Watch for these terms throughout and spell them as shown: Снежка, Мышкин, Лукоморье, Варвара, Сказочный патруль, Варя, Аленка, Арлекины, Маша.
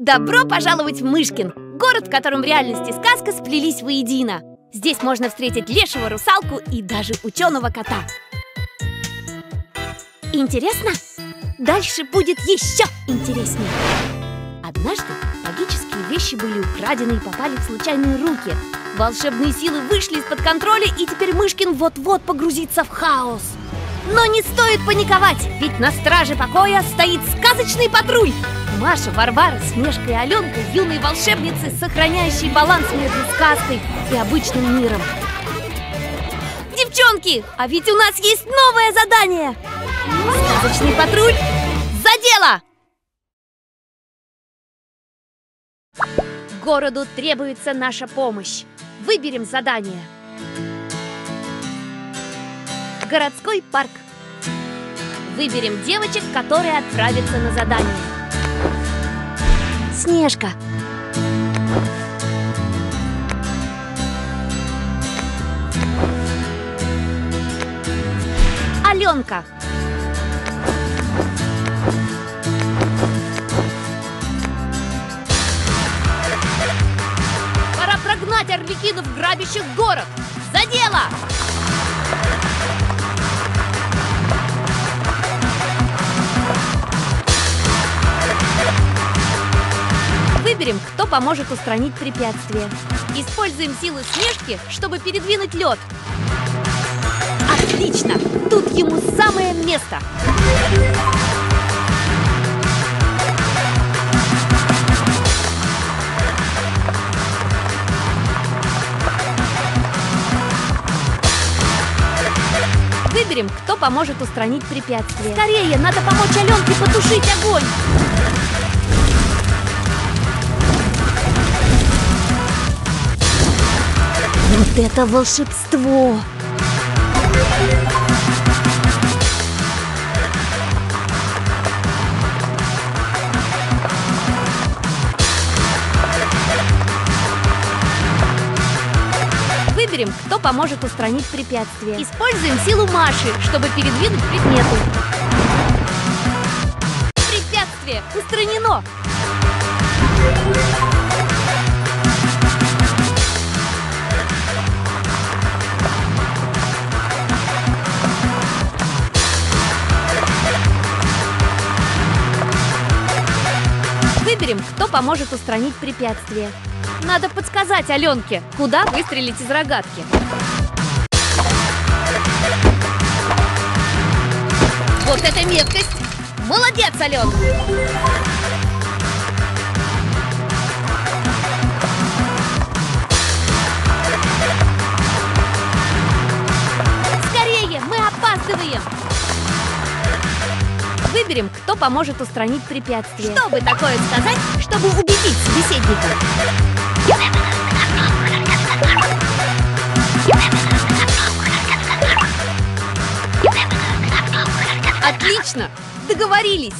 Добро пожаловать в Мышкин, город, в котором реальность и сказка сплелись воедино. Здесь можно встретить лешего, русалку и даже ученого кота. Интересно? Дальше будет еще интереснее. Однажды магические вещи были украдены и попали в случайные руки. Волшебные силы вышли из-под контроля, и теперь Мышкин вот-вот погрузится в хаос. Но не стоит паниковать, ведь на страже покоя стоит сказочный патруль. Маша, Варвара, Снежка и Аленка – юные волшебницы, сохраняющие баланс между сказкой и обычным миром. Девчонки, а ведь у нас есть новое задание! Сказочный патруль за дело! Городу требуется наша помощь. Выберем задание. Городской парк. Выберем девочек, которые отправятся на задание. Снежка. Аленка. Пора прогнать арлекинов, грабящих город. За дело! Выберем, кто поможет устранить препятствие. Используем силы Снежки, чтобы передвинуть лед. Отлично! Тут ему самое место! Выберем, кто поможет устранить препятствие. Скорее, надо помочь Аленке потушить огонь! Вот это волшебство! Выберем, кто поможет устранить препятствие. Используем силу Маши, чтобы передвинуть предметы. Препятствие устранено! Выберем, кто поможет устранить препятствие. Надо подсказать Аленке, куда выстрелить из рогатки. Вот это меткость! Молодец, Аленка! Скорее, мы опаздываем! Выберем, кто поможет устранить препятствие. Что бы такое сказать, чтобы убедить собеседника? Отлично! Договорились!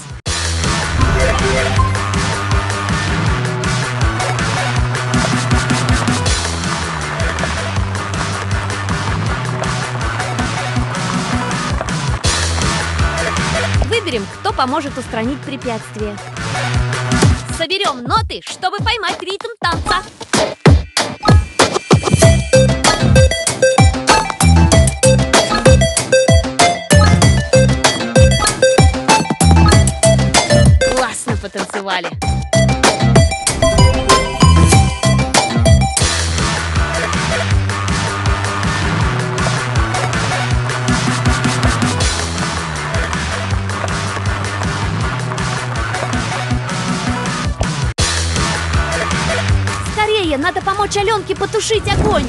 Выберем, кто поможет устранить препятствие. Соберем ноты, чтобы поймать ритм танца. Классно потанцевали. Надо помочь Аленке потушить огонь.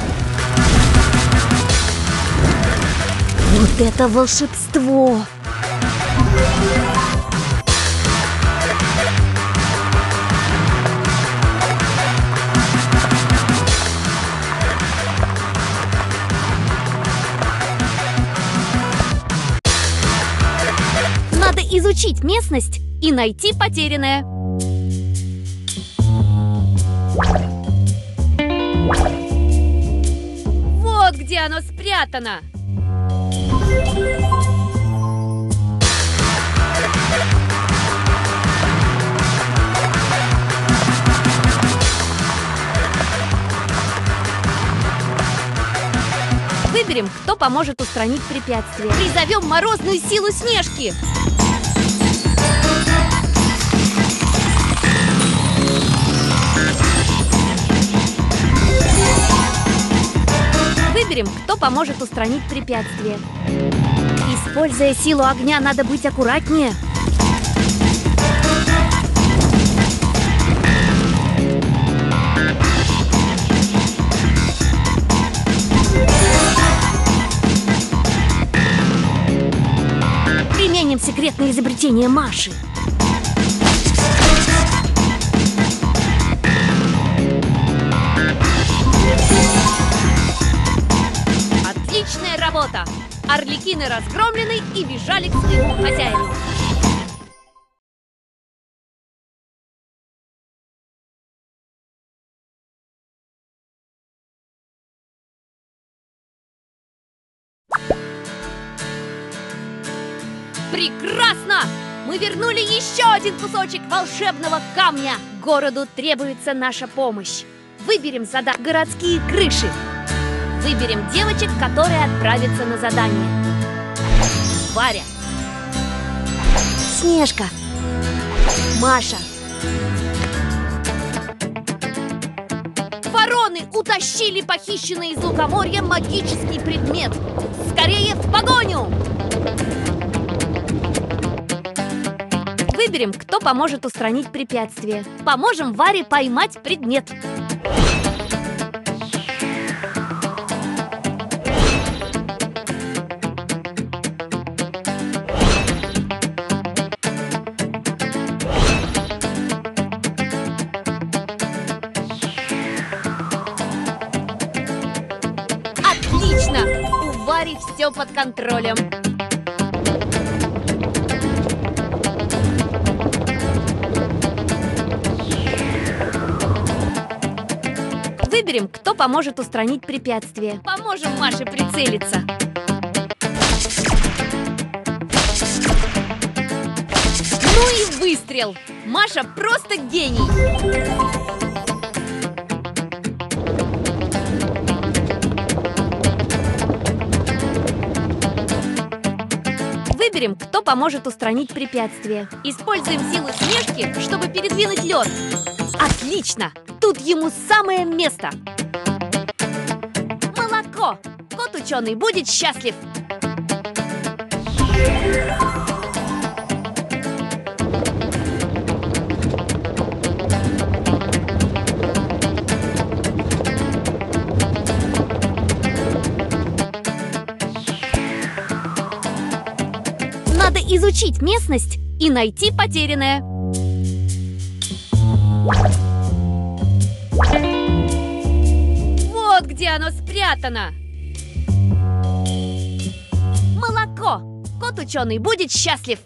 Вот это волшебство! Надо изучить местность и найти потерянное. Вот где оно спрятано! поможет устранить препятствие. Призовем морозную силу Снежки! Выберем, кто поможет устранить препятствие. Используя силу огня, надо быть аккуратнее. Применим секретное изобретение Маши. Отличная работа! Арлекины разгромлены и бежали к своему хозяину. Прекрасно! Мы вернули еще один кусочек волшебного камня. Городу требуется наша помощь. Выберем задание. Городские крыши. Выберем девочек, которые отправятся на задание. Варя, Снежка, Маша. Вороны утащили похищенный из Лукоморья магический предмет. Скорее в погоню! Выберем, кто поможет устранить препятствие. Поможем Варе поймать предмет. У Вари все под контролем. Выберем, кто поможет устранить препятствие. Поможем Маше прицелиться. Ну и выстрел! Маша просто гений! Выберем, кто поможет устранить препятствие. Используем силу Снежки, чтобы передвинуть лед. Отлично! Тут ему самое место. Молоко! Кот-ученый будет счастлив. Надо изучить местность и найти потерянное. Вот где оно спрятано. Молоко. Кот-ученый будет счастлив.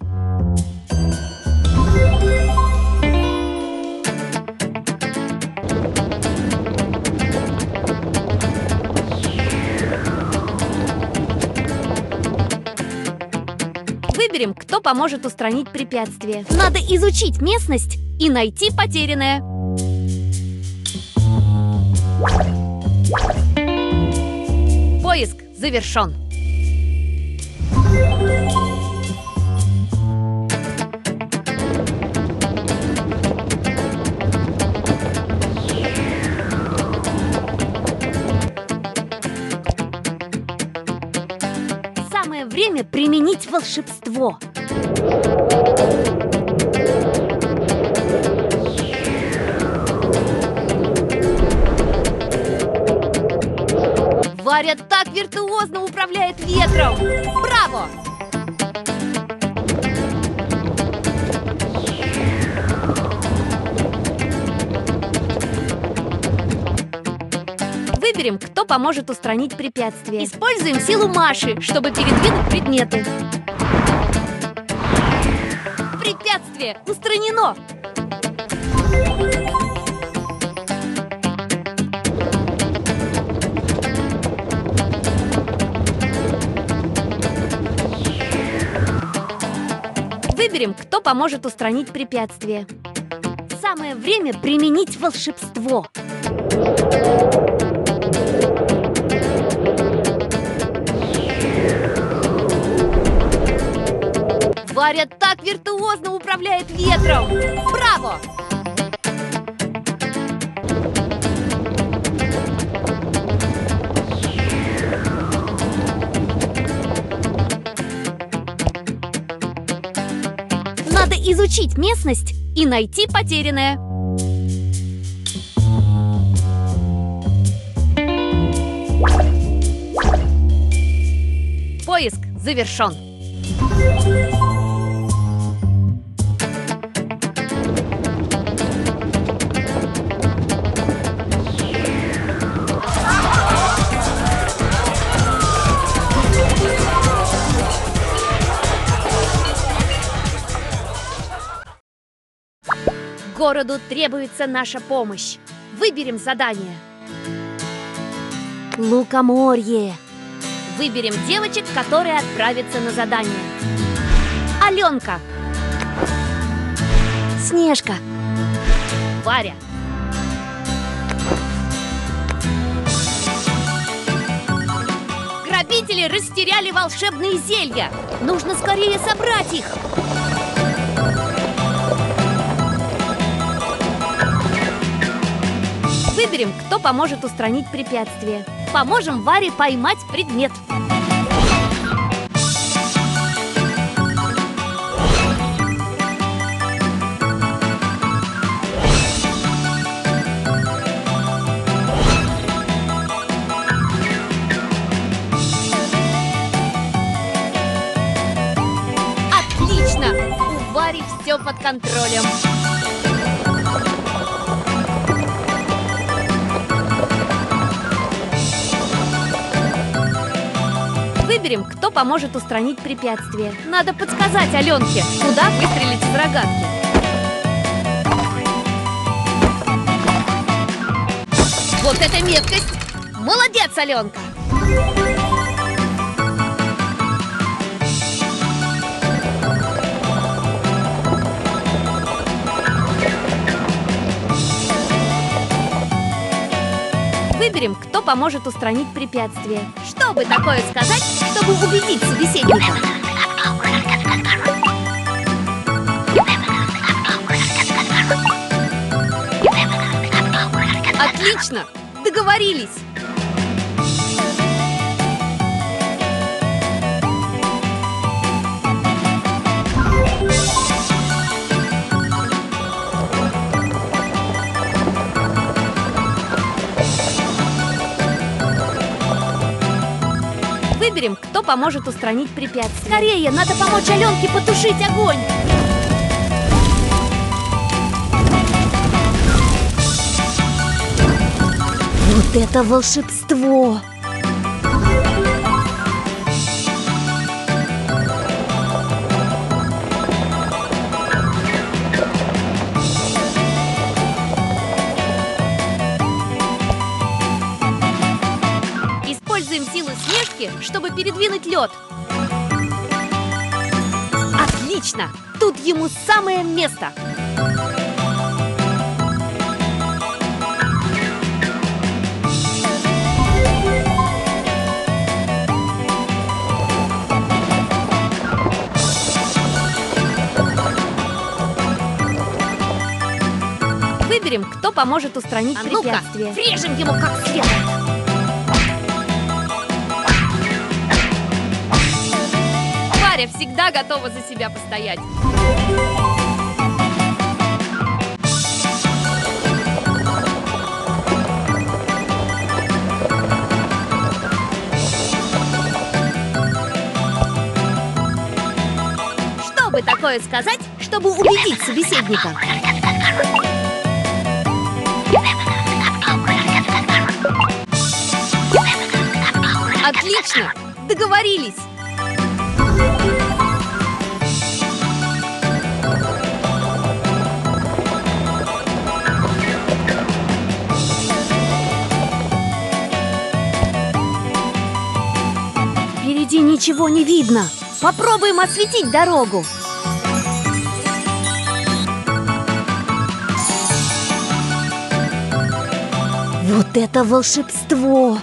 Выберем, кто поможет устранить препятствие. Надо изучить местность и найти потерянное. Поиск завершен. Время применить волшебство. Варя так виртуозно управляет ветром. Браво! Выберем, кто поможет устранить препятствие. Используем силу Маши, чтобы передвинуть предметы. Препятствие устранено! Выберем, кто поможет устранить препятствие. Самое время применить волшебство. Варя так виртуозно управляет ветром! Браво! Надо изучить местность и найти потерянное. Поиск завершен. Городу требуется наша помощь. Выберем задание. Лукоморье. Выберем девочек, которые отправятся на задание. Аленка. Снежка. Варя. Грабители растеряли волшебные зелья. Нужно скорее собрать их. Выберем, кто поможет устранить препятствие. Поможем Варе поймать предмет. Отлично! У Вари все под контролем. Выберем, кто поможет устранить препятствие. Надо подсказать Аленке, куда выстрелить с рогатки. Вот это меткость! Молодец, Аленка! Выберем, кто поможет устранить препятствие. Что бы такое сказать, чтобы убедить собеседника? Отлично! Договорились! Выберем, кто поможет устранить препятствие. Скорее, надо помочь Аленке потушить огонь. Вот это волшебство! Чтобы передвинуть лед. Отлично! Тут ему самое место. Выберем, кто поможет устранить препятствие. Ну-ка, врежем ему как следует. Варя всегда готова за себя постоять. Что бы такое сказать, чтобы убедить собеседника? Отлично! Договорились! Впереди ничего не видно. Попробуем осветить дорогу. Вот это волшебство!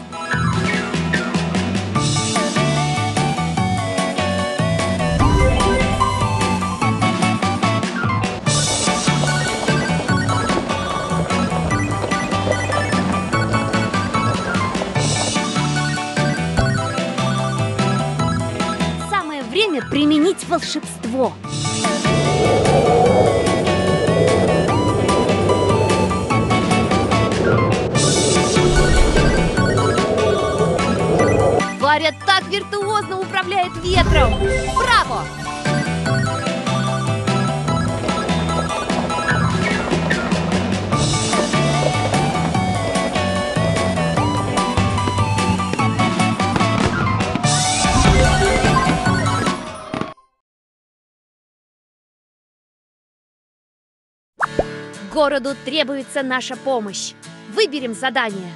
время применить волшебство. Варя так виртуозно управляет ветром! Браво! Городу требуется наша помощь. Выберем задание.